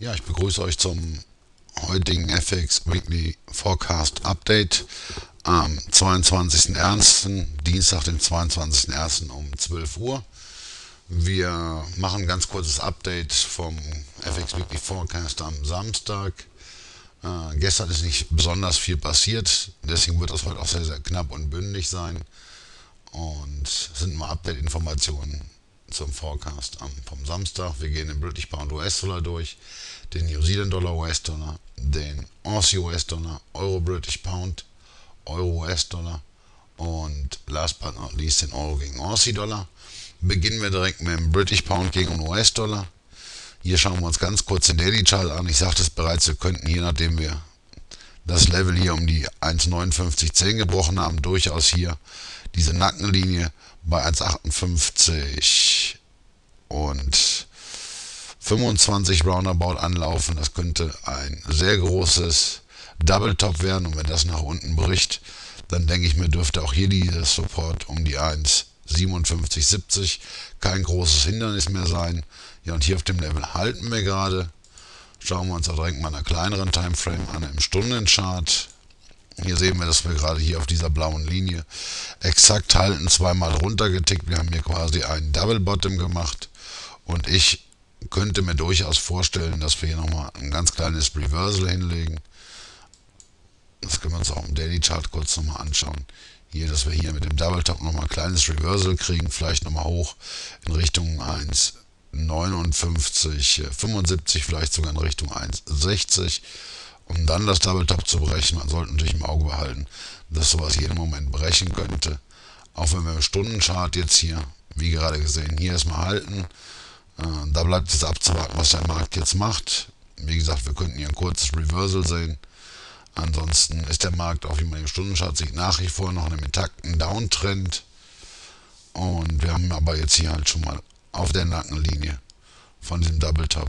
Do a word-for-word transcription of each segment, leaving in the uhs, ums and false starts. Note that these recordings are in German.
Ja, ich begrüße euch zum heutigen F X Weekly Forecast Update am zweiundzwanzigsten ersten Dienstag, den zweiundzwanzigsten ersten um zwölf Uhr. Wir machen ein ganz kurzes Update vom F X Weekly Forecast am Samstag. Äh, gestern ist nicht besonders viel passiert, deswegen wird das heute auch sehr, sehr knapp und bündig sein. Und es sind mal Update-Informationen zum Forecast vom Samstag. Wir gehen den British Pound U S-Dollar durch, den New Zealand Dollar U S-Dollar, den Aussie U S-Dollar, Euro British Pound, Euro U S-Dollar und last but not least den Euro gegen Aussie-Dollar. Beginnen wir direkt mit dem British Pound gegen den U S-Dollar. Hier schauen wir uns ganz kurz den Daily Chart an. Ich sagte es bereits, wir könnten, je nachdem wir das Level hier um die eins neunundfünfzig zehn gebrochen haben, durchaus hier diese Nackenlinie bei eins achtundfünfzig und fünfundzwanzig Roundabout anlaufen. Das könnte ein sehr großes Double Top werden, und wenn das nach unten bricht, dann denke ich mir, dürfte auch hier dieser Support um die eins siebenundfünfzig siebzig kein großes Hindernis mehr sein. Ja, und hier auf dem Level halten wir gerade. Schauen wir uns auch direkt mal in einer kleineren Timeframe an, im Stundenchart. Hier sehen wir, dass wir gerade hier auf dieser blauen Linie exakt halten, zweimal runtergetickt. Wir haben hier quasi einen Double Bottom gemacht, und ich könnte mir durchaus vorstellen, dass wir hier nochmal ein ganz kleines Reversal hinlegen. Das können wir uns auch im Daily Chart kurz nochmal anschauen. Hier, dass wir hier mit dem Double Top nochmal ein kleines Reversal kriegen, vielleicht nochmal hoch in Richtung eins neunundfünfzig fünfundsiebzig, vielleicht sogar in Richtung eins sechzig. Um dann das Double Top zu brechen, man sollte natürlich im Auge behalten, dass sowas jeden Moment brechen könnte. Auch wenn wir im Stundenchart jetzt hier, wie gerade gesehen, hier erstmal halten. Äh, da bleibt es abzuwarten, was der Markt jetzt macht. Wie gesagt, wir könnten hier ein kurzes Reversal sehen. Ansonsten ist der Markt, auch wie man im Stundenchart sieht, nach wie vor noch in einem intakten Downtrend. Und wir haben aber jetzt hier halt schon mal auf der Nackenlinie von diesem Double Top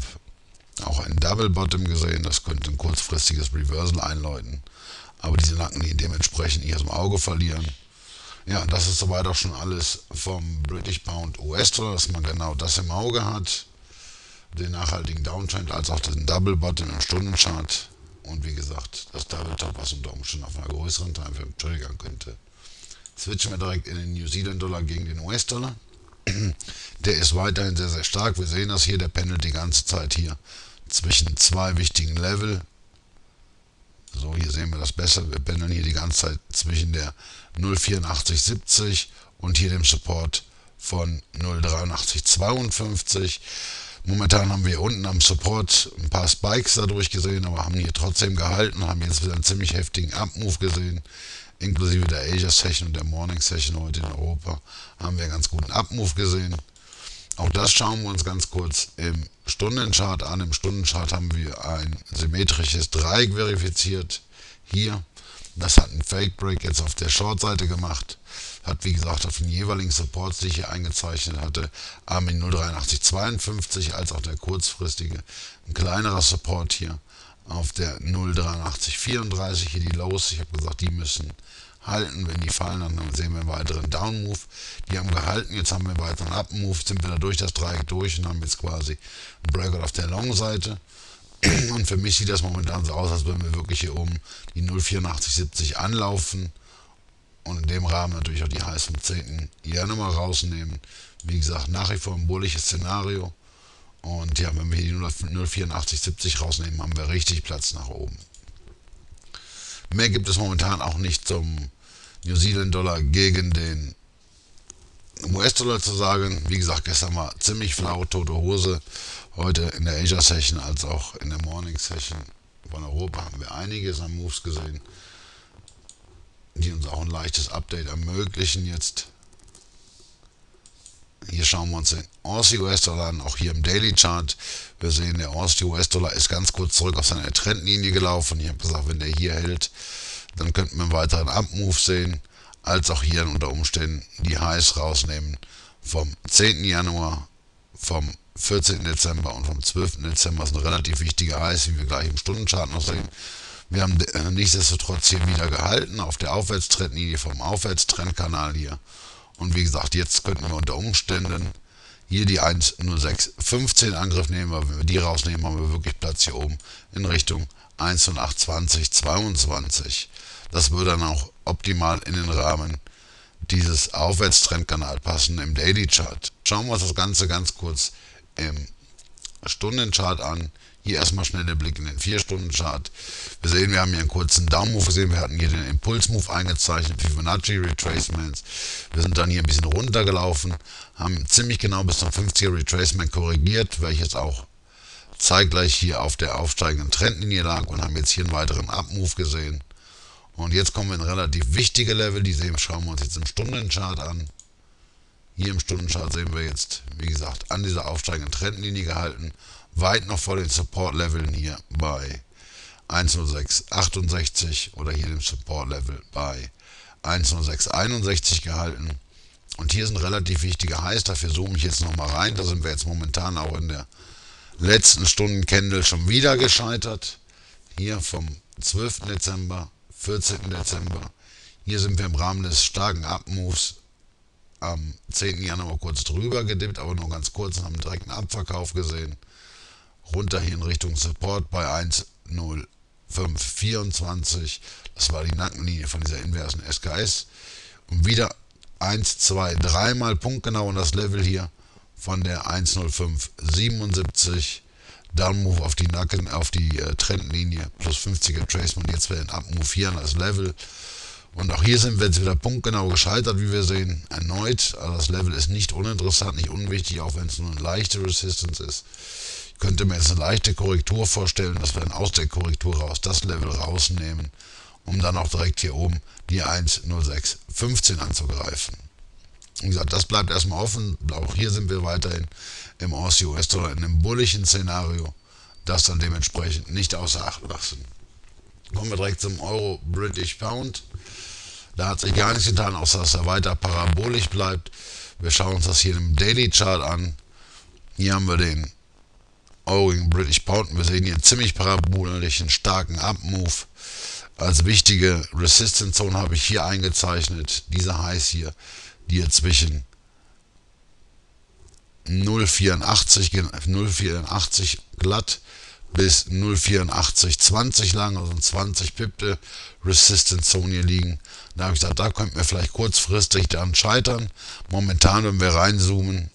auch ein Double Bottom gesehen. Das könnte ein kurzfristiges Reversal einläuten, aber diese Nackenlinien dementsprechend nicht aus dem Auge verlieren. Ja, das ist soweit auch schon alles vom British Pound U S-Dollar, dass man genau das im Auge hat, den nachhaltigen Downtrend als auch den Double Bottom im Stundenchart, und wie gesagt, das Double Top, was unter Umständen auf einer größeren Timeframe triggern könnte. Switchen wir direkt in den New Zealand Dollar gegen den U S-Dollar. Der ist weiterhin sehr, sehr stark. Wir sehen das hier, der pendelt die ganze Zeit hier zwischen zwei wichtigen Level. So, hier sehen wir das besser. Wir pendeln hier die ganze Zeit zwischen der null vierundachtzig siebzig und hier dem Support von null dreiundachtzig zweiundfünfzig. Momentan haben wir unten am Support ein paar Spikes dadurch gesehen, aber haben hier trotzdem gehalten, haben jetzt wieder einen ziemlich heftigen Up-Move gesehen. Inklusive der Asia-Session und der Morning-Session heute in Europa haben wir einen ganz guten Up-Move gesehen. Auch das schauen wir uns ganz kurz im Stundenchart an. Im Stundenchart haben wir ein symmetrisches Dreieck verifiziert. Hier, das hat ein Fake-Break jetzt auf der Short-Seite gemacht. Hat, wie gesagt, auf den jeweiligen Supports, die ich hier eingezeichnet hatte, einmal in null dreiundachtzig zweiundfünfzig, als auch der kurzfristige, ein kleinerer Support hier auf der null dreiundachtzig vierunddreißig, hier die Lows. Ich habe gesagt, die müssen halten. Wenn die fallen, dann sehen wir einen weiteren Down-Move. Die haben gehalten, jetzt haben wir einen weiteren Up-Move, sind wieder durch das Dreieck durch und haben jetzt quasi ein Breakout auf der Long-Seite. Und für mich sieht das momentan so aus, als würden wir wirklich hier oben die null vierundachtzig siebzig anlaufen und in dem Rahmen natürlich auch die Highs vom zehnten Januar rausnehmen. Wie gesagt, nach wie vor ein bullisches Szenario. Und ja, wenn wir hier die null vierundachtzig siebzig rausnehmen, haben wir richtig Platz nach oben. Mehr gibt es momentan auch nicht zum New Zealand Dollar gegen den U S-Dollar zu sagen. Wie gesagt, gestern war ziemlich flau, tote Hose. Heute in der Asia Session als auch in der Morning Session von Europa haben wir einiges an Moves gesehen, die uns auch ein leichtes Update ermöglichen jetzt. Hier schauen wir uns den Aussie-U S-Dollar an, auch hier im Daily Chart. Wir sehen, der Aussie-U S-Dollar ist ganz kurz zurück auf seine Trendlinie gelaufen. Ich habe gesagt, wenn der hier hält, dann könnten wir einen weiteren Up-Move sehen, als auch hier unter Umständen die Highs rausnehmen vom zehnten Januar, vom vierzehnten Dezember und vom zwölften Dezember. Das sind relativ wichtige Highs, wie wir gleich im Stundenchart noch sehen. Wir haben nichtsdestotrotz hier wieder gehalten auf der Aufwärtstrendlinie vom Aufwärtstrendkanal hier. Und wie gesagt, jetzt könnten wir unter Umständen hier die eins Komma null sechs fünfzehn Angriff nehmen wir, wenn wir die rausnehmen, haben wir wirklich Platz hier oben in Richtung eins Komma null acht zwanzig zweiundzwanzig. Das würde dann auch optimal in den Rahmen dieses Aufwärtstrendkanal passen im Daily Chart. Schauen wir uns das Ganze ganz kurz im Stundenchart an. Hier erstmal schnell der Blick in den vier Stunden Chart. Wir sehen, wir haben hier einen kurzen Down-Move gesehen. Wir hatten hier den Impuls-Move eingezeichnet, Fibonacci Retracements. Wir sind dann hier ein bisschen runtergelaufen, haben ziemlich genau bis zum fünfziger Retracement korrigiert, welches auch zeitgleich hier auf der aufsteigenden Trendlinie lag, und haben jetzt hier einen weiteren Up-Move gesehen. Und jetzt kommen wir in relativ wichtige Level, die sehen, schauen wir uns jetzt im Stundenchart an. Hier im Stundenchart sehen wir jetzt, wie gesagt, an dieser aufsteigenden Trendlinie gehalten, weit noch vor den Support-Leveln hier bei eins Komma null sechs achtundsechzig oder hier dem Support-Level bei eins Komma null sechs einundsechzig gehalten. Und hier sind relativ wichtige Highs, dafür zoome ich jetzt nochmal rein. Da sind wir jetzt momentan auch in der letzten Stunden-Candle schon wieder gescheitert. Hier vom zwölften Dezember, vierzehnten Dezember. Hier sind wir im Rahmen des starken Up-Moves am zehnten Januar kurz drüber gedippt, aber nur ganz kurz, und haben direkt einen Abverkauf gesehen. Runter hier in Richtung Support bei eins Komma null fünf vierundzwanzig. Das war die Nackenlinie von dieser inversen S K S. Und wieder eins, zwei, drei mal punktgenau und das Level hier von der eins Komma null fünf siebenundsiebzig. Down Move auf die Nacken, auf die äh, Trendlinie plus fünfziger Tracement. Jetzt werden Up Move hier an das Level. Und auch hier sind wir jetzt wieder punktgenau gescheitert, wie wir sehen. Erneut. Also das Level ist nicht uninteressant, nicht unwichtig, auch wenn es nur eine leichte Resistance ist. Ich könnte mir jetzt eine leichte Korrektur vorstellen, dass wir dann aus der Korrektur raus das Level rausnehmen, um dann auch direkt hier oben die eins Komma null sechs fünfzehn anzugreifen. Wie gesagt, das bleibt erstmal offen. Auch hier sind wir weiterhin im Aussie-U S-Dollar in einem bullischen Szenario, das dann dementsprechend nicht außer Acht lassen. Kommen wir direkt zum Euro-British-Pound. Da hat sich gar nichts getan, außer dass er weiter parabolisch bleibt. Wir schauen uns das hier im Daily-Chart an. Hier haben wir den Euro gegen British-Pound. Wir sehen hier einen ziemlich parabolischen, starken Up-Move. Als wichtige Resistance-Zone habe ich hier eingezeichnet. Diese Highs hier, die hier zwischen null Komma vierundachtzig glatt bis null Komma vierundachtzig zwanzig lang, also zwanzig Pipte Resistance Zone hier liegen. Da habe ich gesagt, da könnten wir vielleicht kurzfristig dann scheitern. Momentan, wenn wir reinzoomen,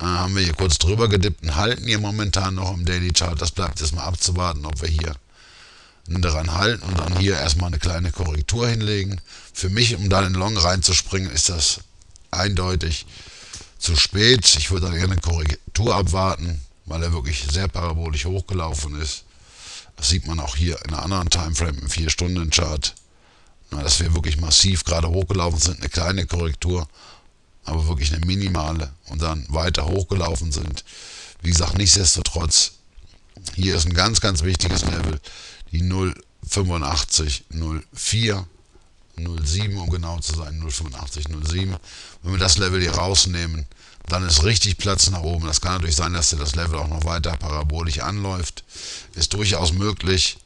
haben wir hier kurz drüber gedippt und halten hier momentan noch im Daily Chart. Das bleibt jetzt mal abzuwarten, ob wir hier daran halten und dann hier erstmal eine kleine Korrektur hinlegen. Für mich, um dann in Long reinzuspringen, ist das eindeutig zu spät. Ich würde dann gerne eine Korrektur abwarten, weil er wirklich sehr parabolisch hochgelaufen ist. Das sieht man auch hier in einer anderen Timeframe im vier Stunden Chart, dass wir wirklich massiv gerade hochgelaufen sind, eine kleine Korrektur, aber wirklich eine minimale, und dann weiter hochgelaufen sind. Wie gesagt, nichtsdestotrotz, hier ist ein ganz, ganz wichtiges Level, die null Komma acht fünf null vier null sieben, um genau zu sein, null Komma acht fünf null sieben. Wenn wir das Level hier rausnehmen, dann ist richtig Platz nach oben. Das kann natürlich sein, dass das Level auch noch weiter parabolisch anläuft. Ist durchaus möglich,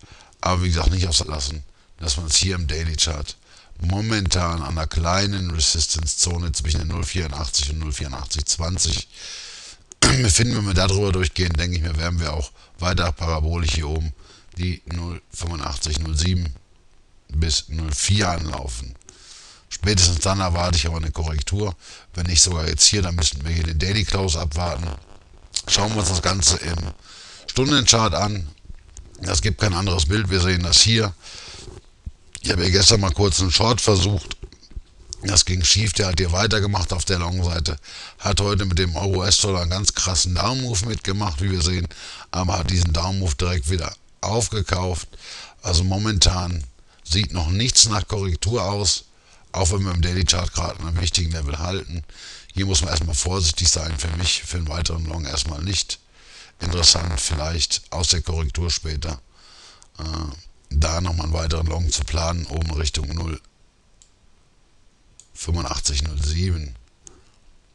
aber wie gesagt, nicht auslassen, dass man es hier im Daily Chart momentan an einer kleinen Resistance-Zone zwischen der null Komma vierundachtzig und null Komma vierundachtzig zwanzig befinden. Wenn wir darüber durchgehen, denke ich mir, werden wir auch weiter parabolisch hier oben die null Komma acht fünf null sieben bis null Komma vier anlaufen. Spätestens dann erwarte ich aber eine Korrektur. Wenn nicht sogar jetzt hier, dann müssen wir hier den Daily Close abwarten. Schauen wir uns das Ganze im Stundenchart an. Das gibt kein anderes Bild. Wir sehen das hier. Ich habe hier gestern mal kurz einen Short versucht. Das ging schief. Der hat hier weitergemacht auf der Long-Seite. Hat heute mit dem Euro-U S-Dollar einen ganz krassen Down-Move mitgemacht, wie wir sehen. Aber hat diesen Down-Move direkt wieder aufgekauft. Also momentan sieht noch nichts nach Korrektur aus, auch wenn wir im Daily Chart gerade einen wichtigen Level halten. Hier muss man erstmal vorsichtig sein, für mich, für einen weiteren Long erstmal nicht interessant, vielleicht aus der Korrektur später, äh, da nochmal einen weiteren Long zu planen, oben Richtung null Komma acht fünf null sieben.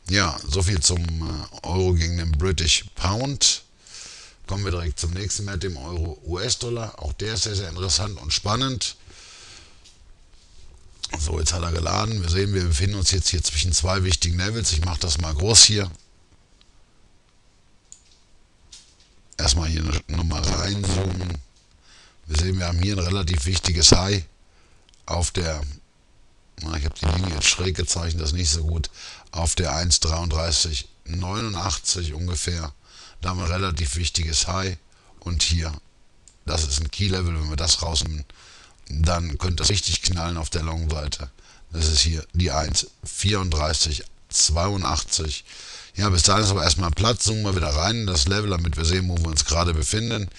Ja, soviel zum äh, Euro gegen den British Pound. Kommen wir direkt zum nächsten Wert, dem Euro-U S-Dollar. Auch der ist sehr, sehr interessant und spannend. So, jetzt hat er geladen. Wir sehen, wir befinden uns jetzt hier zwischen zwei wichtigen Levels. Ich mache das mal groß hier. erstmal hier nochmal reinzoomen. Wir sehen, wir haben hier ein relativ wichtiges High auf der, na, ich habe die Linie jetzt schräg gezeichnet, das ist nicht so gut, auf der eins Komma dreiunddreißig neunundachtzig ungefähr. Da haben wir ein relativ wichtiges High und hier, das ist ein Key-Level, wenn wir das rausnehmen, dann könnte das richtig knallen auf der Long-Seite. Das ist hier die eins Komma vierunddreißig zweiundachtzig. Ja, bis dahin ist aber erstmal Platz. Zoomen wir wieder rein in das Level, damit wir sehen, wo wir uns gerade befinden.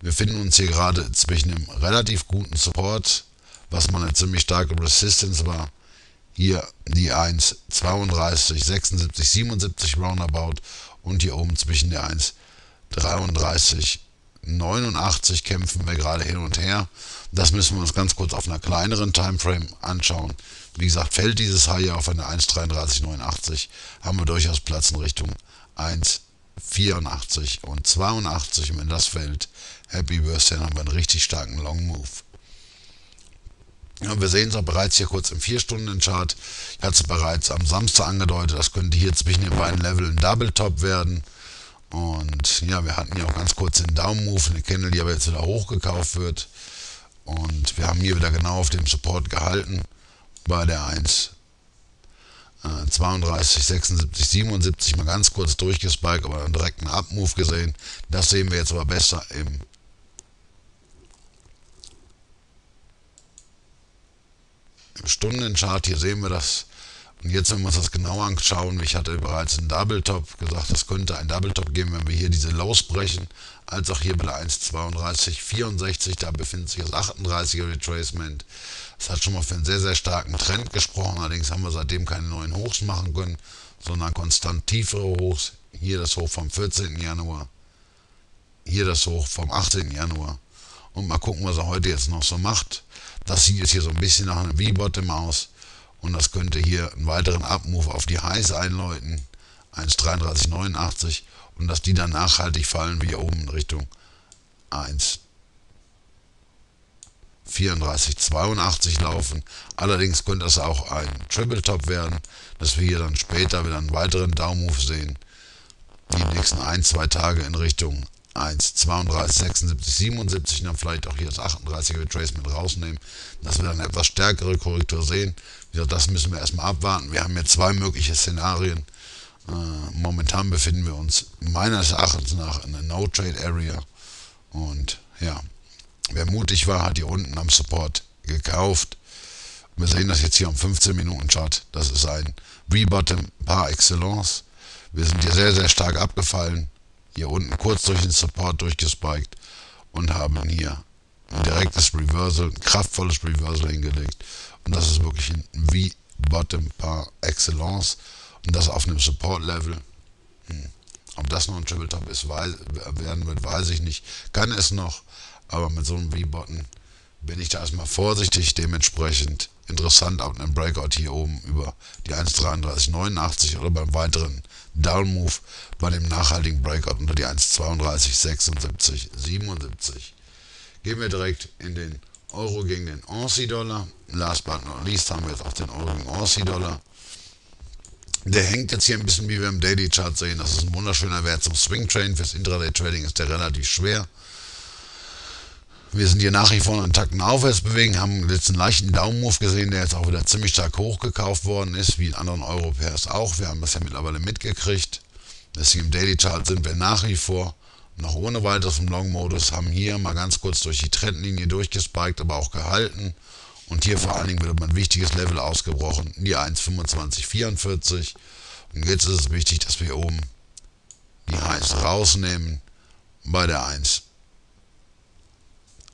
Wir befinden uns hier gerade zwischen einem relativ guten Support, was mal eine ziemlich starke Resistance war. Hier die eins Komma zweiunddreißig sechsundsiebzig siebenundsiebzig Roundabout und hier oben zwischen der eins Komma dreiunddreißig neunundachtzig kämpfen wir gerade hin und her. Das müssen wir uns ganz kurz auf einer kleineren Timeframe anschauen. Wie gesagt, fällt dieses High auf eine eins Komma dreiunddreißig neunundachtzig, haben wir durchaus Platz in Richtung eins Komma vierundachtzig und zweiundachtzig. Und wenn das fällt, Happy Birthday, haben wir einen richtig starken Long Move. Ja, wir sehen es auch bereits hier kurz im vier Stunden Chart. Ich hatte es bereits am Samstag angedeutet, das könnte hier zwischen den beiden Leveln ein Double Top werden. Und ja, wir hatten hier auch ganz kurz den Down-Move, eine Candle, die aber jetzt wieder hochgekauft wird. Und wir haben hier wieder genau auf dem Support gehalten, bei der eins Komma zweiunddreißig sechsundsiebzig siebenundsiebzig mal ganz kurz durchgespiked, aber dann direkt einen Up-Move gesehen. Das sehen wir jetzt aber besser im im Stundenchart. Hier sehen wir das. Und jetzt, wenn wir uns das genau anschauen, ich hatte bereits einen Double Top gesagt, das könnte ein Double Top geben, wenn wir hier diese Lows brechen, als auch hier bei der eins Komma zweiunddreißig vierundsechzig, da befindet sich das achtunddreißiger Retracement. Das hat schon mal für einen sehr, sehr starken Trend gesprochen, allerdings haben wir seitdem keine neuen Hochs machen können, sondern konstant tiefere Hochs. Hier das Hoch vom vierzehnten Januar, hier das Hoch vom achtzehnten Januar. Und mal gucken, was er heute jetzt noch so macht. Das sieht jetzt hier so ein bisschen nach einem V-Bottom aus. Und das könnte hier einen weiteren Up-Move auf die Highs einläuten, eins Komma dreiunddreißig neunundachtzig, und dass die dann nachhaltig fallen, wie hier oben in Richtung eins Komma vierunddreißig zweiundachtzig laufen. Allerdings könnte das auch ein Triple Top werden, dass wir hier dann später wieder einen weiteren Down-Move sehen, die nächsten ein bis zwei Tage in Richtung eins Komma zweiunddreißig sechsundsiebzig siebenundsiebzig, dann vielleicht auch hier das achtunddreißiger Retracement rausnehmen, dass wir dann etwas stärkere Korrektur sehen. Wie gesagt, das müssen wir erstmal abwarten. Wir haben jetzt zwei mögliche Szenarien. Äh, momentan befinden wir uns meines Erachtens nach in der No-Trade-Area. Und ja, wer mutig war, hat hier unten am Support gekauft. Wir sehen das jetzt hier am fünfzehn Minuten Chart. Das ist ein Rebottom par excellence. Wir sind hier sehr, sehr stark abgefallen. Hier unten kurz durch den Support durchgespiked und haben hier ein direktes Reversal, ein kraftvolles Reversal hingelegt. Und das ist wirklich ein V-Bottom par excellence. Und das auf einem Support-Level. Hm. Ob das noch ein Triple Top ist, weiß, werden wird, weiß ich nicht. Kann es noch, aber mit so einem V-Bottom bin ich da erstmal vorsichtig. Dementsprechend interessant ab einem Breakout hier oben über die eins Komma dreiunddreißig neunundachtzig oder beim weiteren Down-Move bei dem nachhaltigen Breakout unter die eins Komma zweiunddreißig sechsundsiebzig siebenundsiebzig. Gehen wir direkt in den Euro gegen den Aussie-Dollar. Last but not least haben wir jetzt auch den Euro gegen Aussie-Dollar. Der hängt jetzt hier ein bisschen, wie wir im Daily-Chart sehen. Das ist ein wunderschöner Wert zum Swing-Train. Fürs Intraday-Trading ist der relativ schwer. Wir sind hier nach wie vor in intakten Aufwärtsbewegung, haben jetzt einen leichten Down-Move gesehen, der jetzt auch wieder ziemlich stark hochgekauft worden ist, wie in anderen Europäers auch. Wir haben das ja mittlerweile mitgekriegt. Deswegen im Daily-Chart sind wir nach wie vor noch ohne weiteres im Long-Modus, haben hier mal ganz kurz durch die Trendlinie durchgespiked, aber auch gehalten. Und hier vor allen Dingen wird ein wichtiges Level ausgebrochen, die eins Komma fünfundzwanzig vierundvierzig. Und jetzt ist es wichtig, dass wir hier oben die Highs rausnehmen bei der eins Komma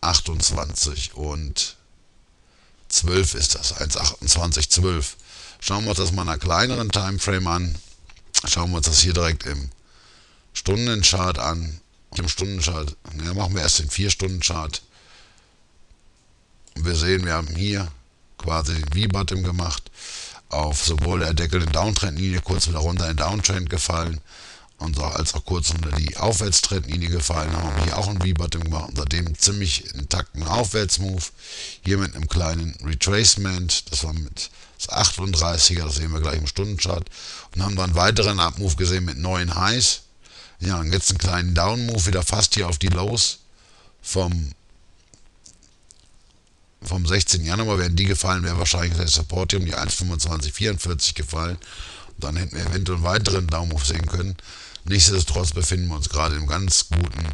achtundzwanzig und zwölf ist das, eins Komma achtundzwanzig zwölf. Schauen wir uns das mal in einer kleineren Timeframe an. Schauen wir uns das hier direkt im Stundenchart an. Und im Stundenchart, ja, machen wir erst den vier Stunden Chart. Und wir sehen, wir haben hier quasi den V-Bottom gemacht. Auf sowohl der Deckel in Downtrendlinie kurz wieder runter in Downtrend gefallen. Und als auch kurz unter die Aufwärtstrendlinie gefallen, haben wir hier auch einen V-Bottom gemacht, unter dem ziemlich intakten Aufwärtsmove. Hier mit einem kleinen Retracement, das war mit das achtunddreißiger, das sehen wir gleich im Stundenchart. Und haben dann einen weiteren Up-Move gesehen mit neuen Highs. Ja, und jetzt einen kleinen Down-Move, wieder fast hier auf die Lows vom, vom sechzehnten Januar. Wären die gefallen, wäre wahrscheinlich der Support hier um die eins Komma fünfundzwanzig vierundvierzig gefallen. Und dann hätten wir eventuell einen weiteren Down-Move sehen können. Nichtsdestotrotz befinden wir uns gerade im ganz guten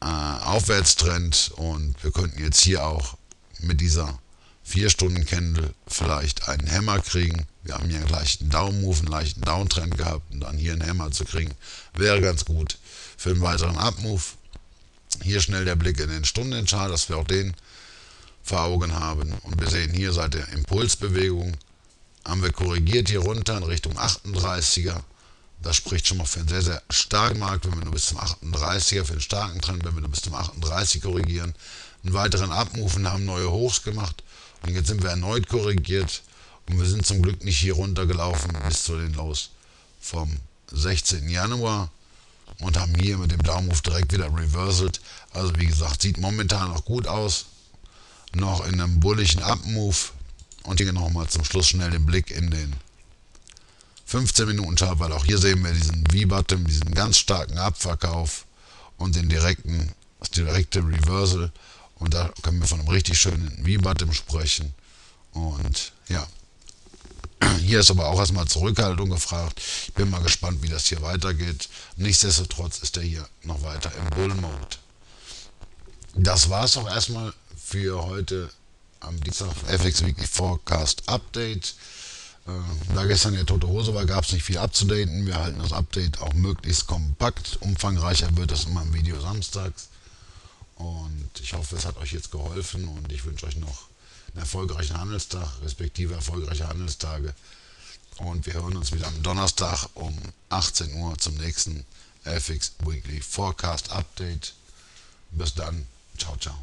äh, Aufwärtstrend und wir könnten jetzt hier auch mit dieser vier Stunden Candle vielleicht einen Hammer kriegen. Wir haben hier einen leichten Down-Move, einen leichten Downtrend gehabt und dann hier einen Hammer zu kriegen, wäre ganz gut für einen weiteren Up-Move. Hier schnell der Blick in den Stundenchart, dass wir auch den vor Augen haben. Und wir sehen hier seit der Impulsbewegung, haben wir korrigiert hier runter in Richtung achtunddreißiger. Das spricht schon mal für einen sehr, sehr starken Markt, wenn wir nur bis zum achtunddreißiger, für einen starken Trend, wenn wir nur bis zum achtunddreißiger korrigieren. Einen weiteren Up-Move, haben neue Hochs gemacht und jetzt sind wir erneut korrigiert und wir sind zum Glück nicht hier runtergelaufen bis zu den Lows vom sechzehnten Januar und haben hier mit dem Down-Move direkt wieder reversed. Also wie gesagt, sieht momentan noch gut aus, noch in einem bullischen Up-Move. Und hier nochmal zum Schluss schnell den Blick in den fünfzehn Minuten Chart, weil auch hier sehen wir diesen V-Bottom, diesen ganz starken Abverkauf und den direkten, das direkte Reversal. Und da können wir von einem richtig schönen V-Bottom sprechen. Und ja, hier ist aber auch erstmal Zurückhaltung gefragt. Ich bin mal gespannt, wie das hier weitergeht. Nichtsdestotrotz ist er hier noch weiter im Bull-Mode. Das war es auch erstmal für heute am Dienstag F X Weekly Forecast Update. Da gestern der tote Hose war, gab es nicht viel abzudaten. Wir halten das Update auch möglichst kompakt. Umfangreicher wird das immer im Video samstags. Und ich hoffe, es hat euch jetzt geholfen und ich wünsche euch noch einen erfolgreichen Handelstag, respektive erfolgreiche Handelstage. Und wir hören uns wieder am Donnerstag um achtzehn Uhr zum nächsten F X Weekly Forecast Update. Bis dann. Ciao, ciao.